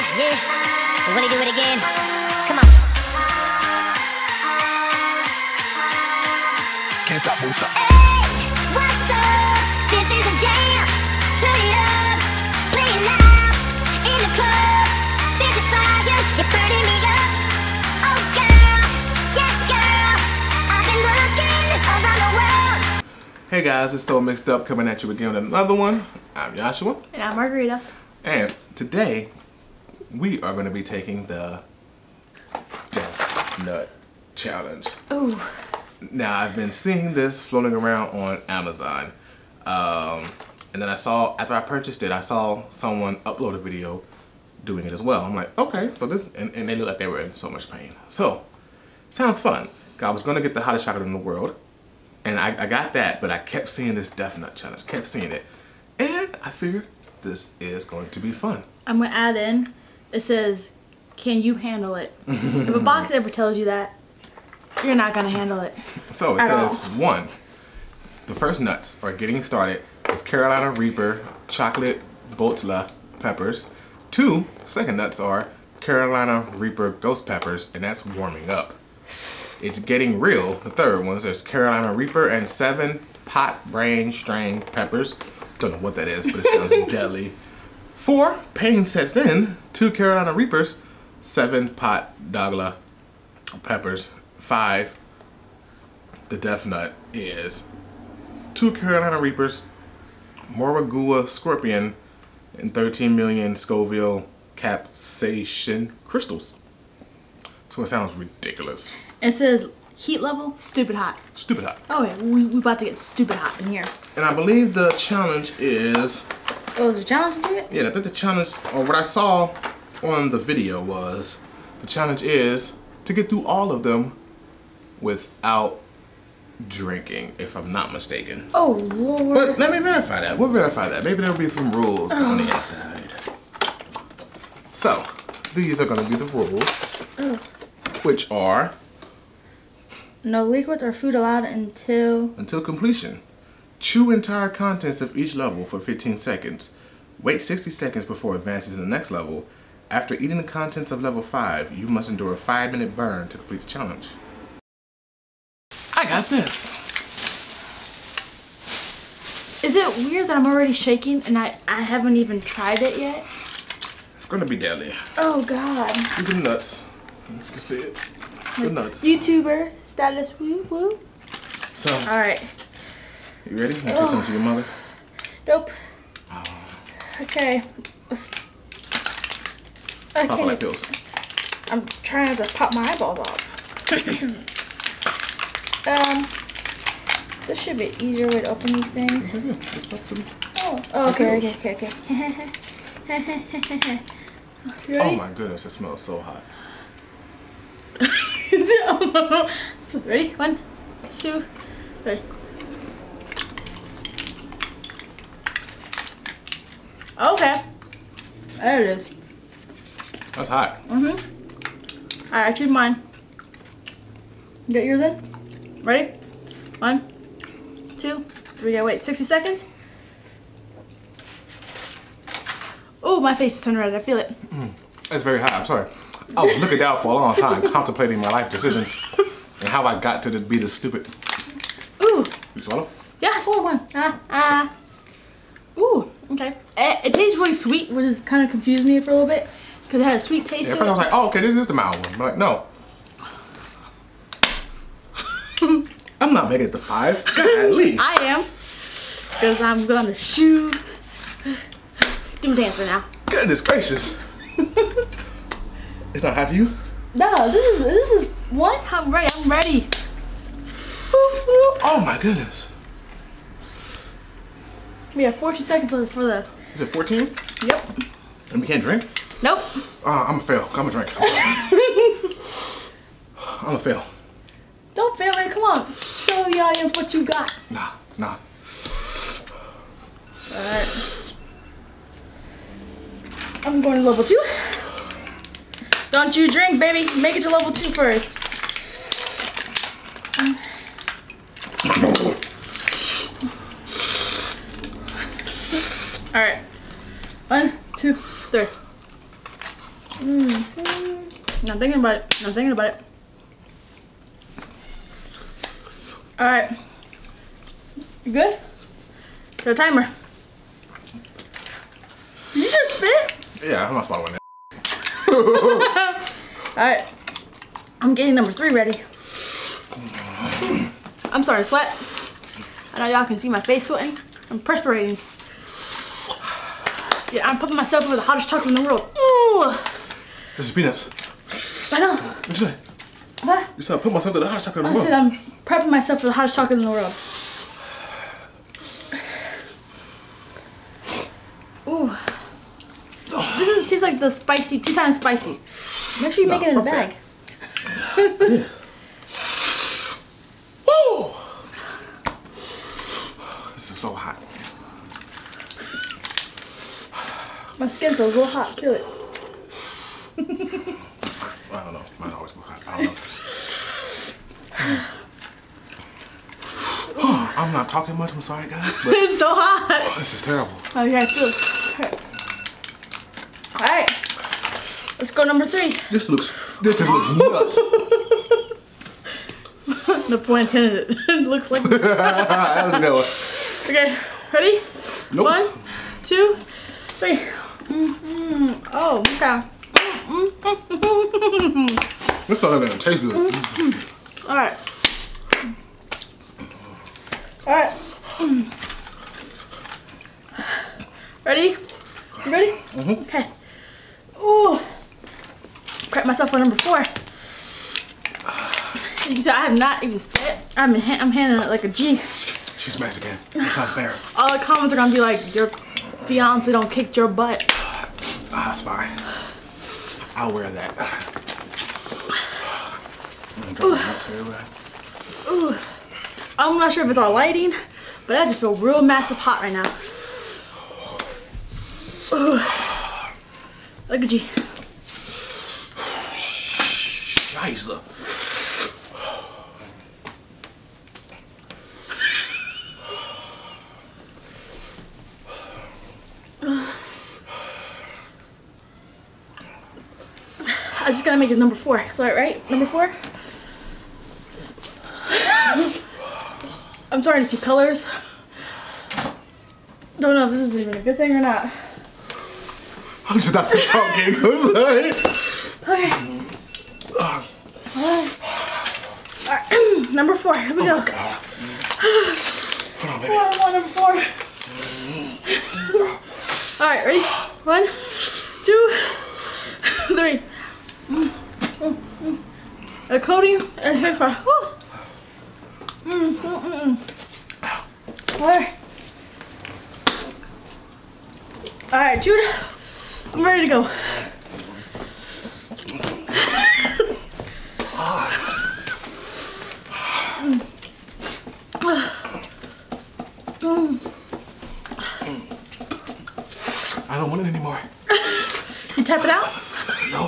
yeah. We wanna do it again. Come on. Can't stop, won't stop. Hey, what's up? This is a jam. Turn it up, play it loud in the club. This is fire, you're burning me up. Oh girl, yeah girl, I've been looking around the world. Hey guys, it's So Mixed Up coming at you again with another one. I'm Joshua. And I'm Margarita. And today, we are going to be taking the Death Nut Challenge. Ooh. Now, I've been seeing this floating around on Amazon. And then I saw, after I purchased it, I saw someone upload a video doing it as well. I'm like, okay, so this, and they looked like they were in so much pain. So, sounds fun. I was going to get the hottest chocolate in the world, and I got that, but I kept seeing this Death Nut Challenge, kept seeing it. And I figured this is going to be fun. I'm going to add in, it says, can you handle it? If a box ever tells you that, you're not going to handle it. So it says, one, the first nuts are getting started. It's Carolina Reaper, chocolate botola peppers. Two, second nuts are Carolina Reaper ghost peppers, and that's warming up. It's getting real. The third ones, there's Carolina Reaper and 7 pot strain peppers. Don't know what that is, but it sounds deadly. 4, pain sets in. 2 Carolina Reapers, 7 pot dagla peppers. 5, the death nut is 2 Carolina Reapers, moragua scorpion, and 13 million Scoville capsaicin crystals. So it sounds ridiculous. It says heat level, stupid hot. Stupid hot. Oh yeah, we about to get stupid hot in here. And I believe the challenge is... Oh, is there a challenge to it? Yeah, I think the challenge, or what I saw on the video was, the challenge is to get through all of them without drinking, if I'm not mistaken. Oh, Lord. But let me verify that. We'll verify that. Maybe there'll be some rules on the inside. So, these are going to be the rules, which are... No liquids or food allowed until... Until completion. Chew entire contents of each level for 15 seconds. Wait 60 seconds before advancing to the next level. After eating the contents of level 5, you must endure a 5-minute burn to complete the challenge. I got this. Is it weird that I'm already shaking and I haven't even tried it yet? It's gonna be deadly. Oh God. These are nuts. If you can see it. The nuts. YouTuber status, woo woo. So. All right. You ready? You trust them to your mother? Nope. Oh. Okay. I pop all that pills. I'm trying to pop my eyeballs off. This should be an easier way to open these things. Oh, okay. You ready? Oh my goodness, it smells so hot. So, ready? 1, 2, 3. Okay. There it is. That's hot. Mm-hmm. Alright, I choose mine. Get yours in. Ready? 1, 2, 3, gotta wait 60 seconds. Oh, my face is turned red. I feel it. It's very hot. I'm sorry. I was looking down for a long time contemplating my life decisions and how I got to be this stupid. Ooh. You swallow? Yeah, I swallowed one. Ooh. Okay. It tastes really sweet, which is kind of confused me for a little bit because it had a sweet taste to it. At first I was like, oh, okay, this is the mild one. I'm like, no. I'm not making it to 5. At least. I am. Because I'm going to shoot. Do a dancer now. Goodness gracious. It's not hot to you? No, this is one. I'm ready. I'm ready. Oh my goodness. We have 14 seconds left for the... Is it 14? Yep. And we can't drink? Nope. I'm a fail. I'm a drink. I'm a fail. Don't fail, man. Come on. Show the audience what you got. Nah. All right. I'm going to level 2. Don't you drink, baby. Make it to level 2 first. All right, 1, 2, 3. Now thinking about it. Alright. You good? Your timer. Did you just spit? Yeah, I'm not following that. Alright. I'm getting number 3 ready. I'm starting to sweat. I know y'all can see my face sweating. I'm perspiring. Yeah, I'm pumping myself over the hottest chocolate in the world. Ooh! This is peanuts. I know. What'd you say? What? You said I put myself over the hottest chocolate in the world. I said I'm prepping myself for the hottest chocolate in the world. Ooh. This is, tastes like the spicy, 2 times spicy. Make sure you make it in a bag. Yeah. Woo! This is so hot. My skin feels real hot. Feel it. I don't know. Mine always go hot. I don't know. Oh, I'm not talking much. I'm sorry, guys. But it's so hot. Oh, this is terrible. Oh, yeah, I feel it. All right. Let's go number 3. This looks nuts. The point intended. It looks like that was a good one. Okay, ready? Nope. 1, 2, 3. Oh, okay. This not even gonna taste good. Alright. Alright. Ready? You ready? Mm-hmm. Okay. Ooh. Prep myself for number 4. You can tell I have not even spit. I'm handling it like a G. She's Mexican. It's not fair. All the comments are gonna be like, your fiance don't kick your butt. That's fine. I'll wear that. I'm gonna drop too. Ooh. I'm not sure if it's all lighting, but I just feel real massive hot right now. Ooh. Look at you. Scheisse. I just gotta make it number 4. Is that right? Number 4? I'm starting to see colors. Don't know if this is even a good thing or not. I'm just not talking. Okay. Alright. Number 4. Here we go. Hold on, baby. Hold on, number 4. Alright, ready? 1, 2, 3. The coating and here for. Alright, Jude, I'm ready to go. I don't want it anymore. You tap it out? No.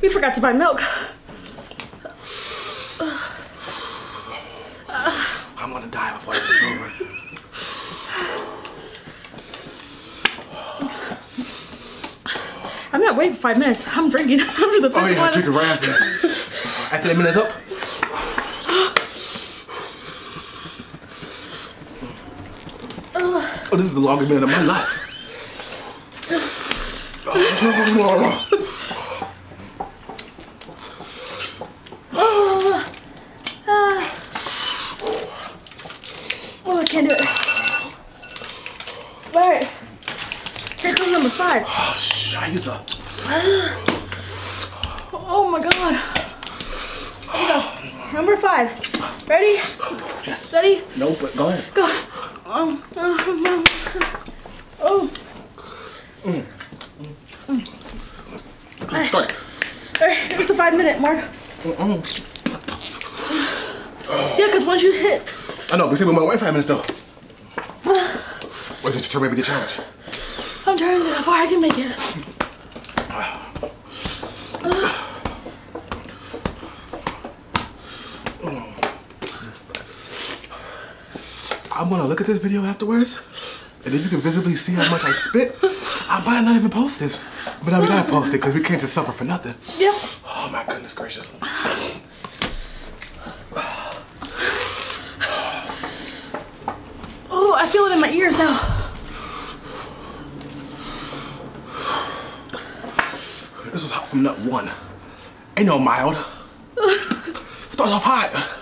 We forgot to buy milk. I'm gonna die before this is over. I'm not waiting for 5 minutes. I'm drinking after the first one. Oh yeah, I'm drinking right after that. After that minute's up. Oh, this is the longest minute of my life. I can't do it. Alright. Here comes number 5. Oh, Scheiße. Oh my god. Here we go. Number 5. Ready? Yes. Ready? No, but go ahead. Go. Alright. Here's the 5 minute mark. Yeah, because once you hit. I know, but see, with my wife, 5 minutes though. Wait, did you tell me to do the challenge? I'm trying to, how far I can make it. I'm gonna look at this video afterwards, and if you can visibly see how much I spit, I might not even post this. But now we gotta post it because we can't just suffer for nothing. Yep. Oh my goodness gracious. Oh, I feel it in my ears now. This was hot from nut one. Ain't no mild. Starts off hot.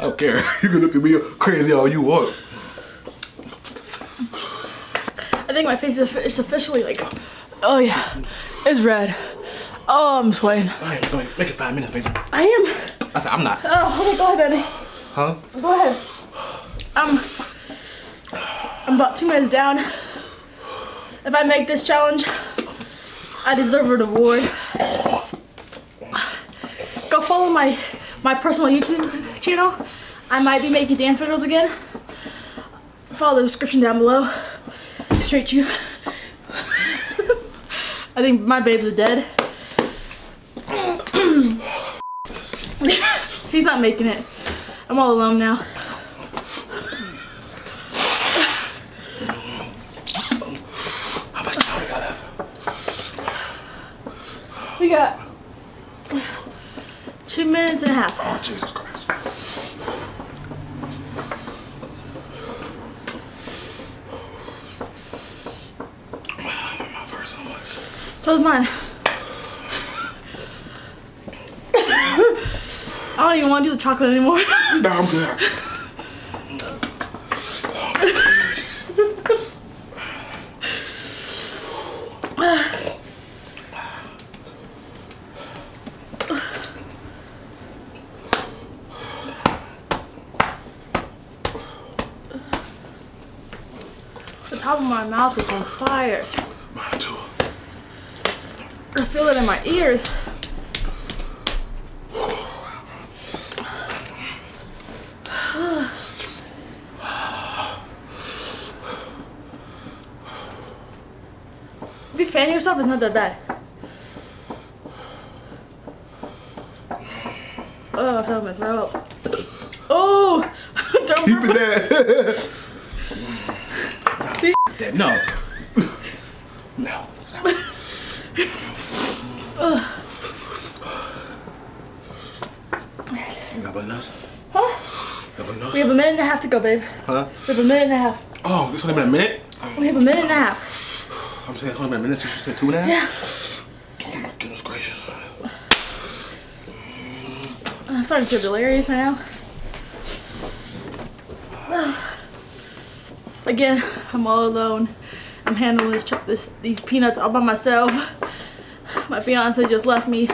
I don't care. You can look at me crazy all you want. I think my face is officially like, oh yeah, it's red. Oh, I'm sweating. I am going. Make it 5 minutes, baby. I am. I'm not. Oh, okay, go ahead, Benny. Huh? Go ahead. I'm about 2 minutes down. If I make this challenge, I deserve a reward. Go follow my personal YouTube channel. I might be making dance videos again. Follow the description down below. Straight you. I think my babes are dead. He's not making it. I'm all alone now. How much time we got left? We got 2 minutes and a half. Oh, Jesus Christ. My mouth hurts so much. So is mine. I don't even want to do the chocolate anymore. No, I'm good. The top of my mouth is on fire. Mine too. I feel it in my ears. If you fan yourself, it's not that bad. Oh, I felt my throat. Oh! Don't keep it there. See? No. No. You got one nose? Huh? You got one nose? We have 1 minute and a half to go, babe. Huh? We have 1 minute and a half. Oh, it's only been a minute? We have 1 minute and a half. I'm saying it's only been a minute since you said 2 and a half? Yeah. Oh my goodness gracious. I'm starting to feel delirious right now. Again, I'm all alone. I'm handling these peanuts all by myself. My fiance just left me.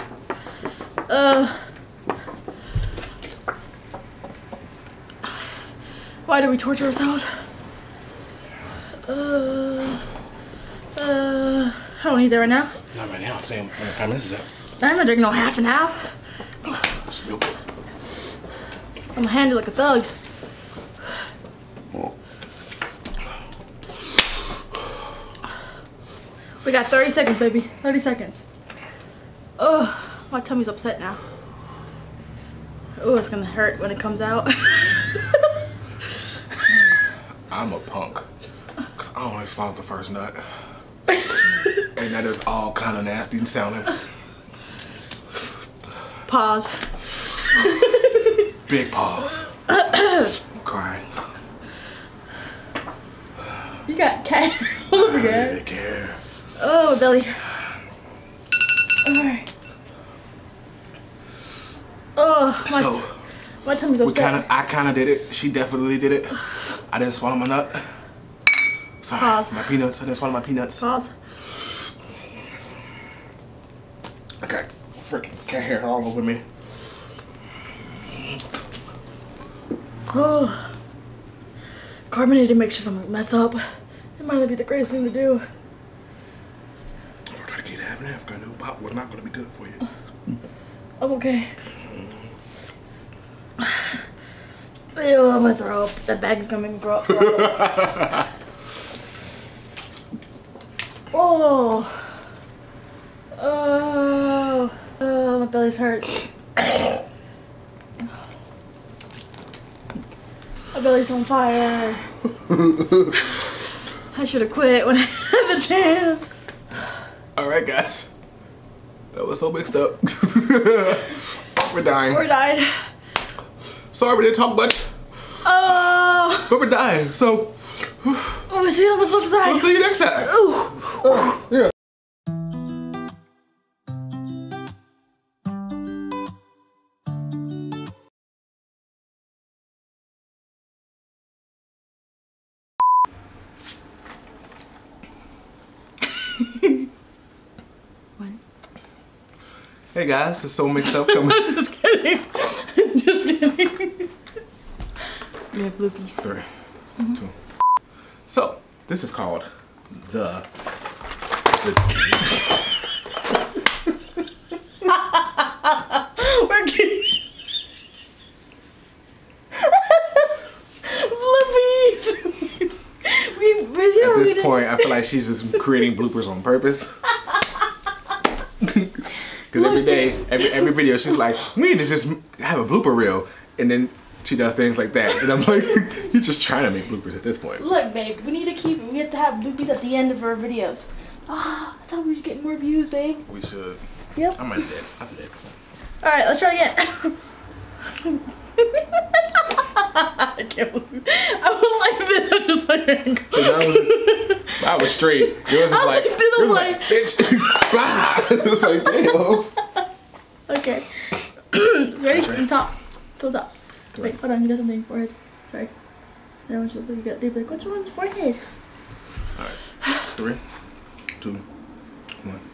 Why do we torture ourselves? I don't need that right now. Not right now. I'm saying when the 5 minutes is up. I'm not drinking no half and half. It's real good. I'm gonna handle like a thug. Oh. We got 30 seconds, baby. 30 seconds. Oh, my tummy's upset now. Oh, it's gonna hurt when it comes out. I'm a punk. Because I only swallowed the first nut. And that is all kind of nasty and sounding. Pause. Big pause. I'm crying. You got cat all over there. I don't really care. Oh, belly. Alright. Oh, my tummy's upset. I kind of did it. She definitely did it. I didn't swallow my nut. Sorry. Pause. My peanuts. I didn't swallow my peanuts. Pause. I got freaking cat hair all over me. Oh, carbonated mixtures. I'm gonna mess up. It might not be the greatest thing to do. If I try to get half and half, new pop was not gonna be good for you. I'm okay. Ew, I'm gonna throw up. That bag is gonna make me grow up. Oh. Oh, my belly's hurt. belly's on fire. I should have quit when I had the chance. Alright guys, that was so mixed up. We're dying. We're dying. Sorry we didn't talk much. Oh. But we're dying, so. We'll see you on the flip side. We'll see you next time. Ooh. Yeah. Hey guys, it's So Mixed Up coming. I'm just kidding. I'm just kidding. We have bloopies. 3, 2. So, this is called the We're kidding. Bloopies. At this point, I feel like she's just creating bloopers on purpose. Because every day, every video, she's like, we need to just have a blooper reel. And then she does things like that. And I'm like, you're just trying to make bloopers at this point. Look, babe, we need to keep it. We have to have bloopies at the end of our videos. Ah, I thought we should get more views, babe. We should. Yep. I might do that. I'll do that. All right, let's try again. I can't believe it. I went like this. I'm just like, I was straight. Yours is like, bitch. It was like, damn. Okay. Ready? Okay. From top. Till top. Wait, hold on. You got something on your forehead. Sorry. I don't want you to look at it. They'd be like, what's wrong with his forehead? Alright. 3, 2, 1.